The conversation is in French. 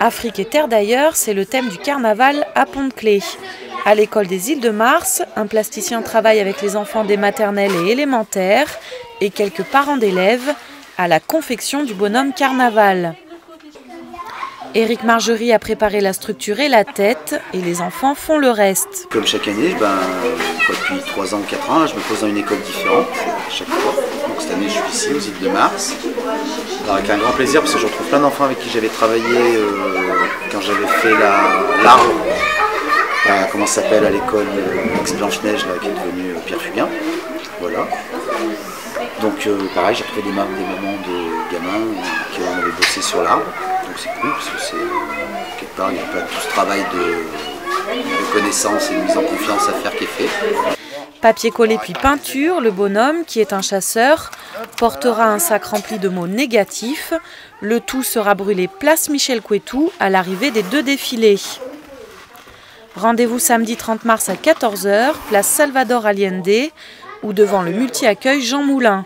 Afrique et terre d'ailleurs, c'est le thème du carnaval à Pont de Claix. À l'école des Îles-de-Mars, un plasticien travaille avec les enfants des maternelles et élémentaires et quelques parents d'élèves à la confection du bonhomme carnaval. Éric Margerie a préparé la structure et la tête, et les enfants font le reste. Comme chaque année, depuis 3 ans, 4 ans, je me pose dans une école différente chaque fois. Donc cette année, je suis ici aux Îles-de-Mars. Avec un grand plaisir, parce que je retrouve plein d'enfants avec qui j'avais travaillé quand j'avais fait l'arbre. Comment ça s'appelle à l'école Ex-Blanche-Neige, qui est devenue Pierre Fugien. Voilà. Donc pareil, j'ai retrouvé des mamans de gamins qui avaient bossé sur l'arbre. C'est cool parce que quelque part il n'y a pas tout ce travail de connaissance et de mise en confiance à faire qui est fait. Papier collé puis peinture, le bonhomme, qui est un chasseur, portera un sac rempli de mots négatifs. Le tout sera brûlé place Michel Couetou à l'arrivée des 2 défilés. Rendez-vous samedi 30 mars à 14 h, place Salvador Allende ou devant le multi-accueil Jean Moulin.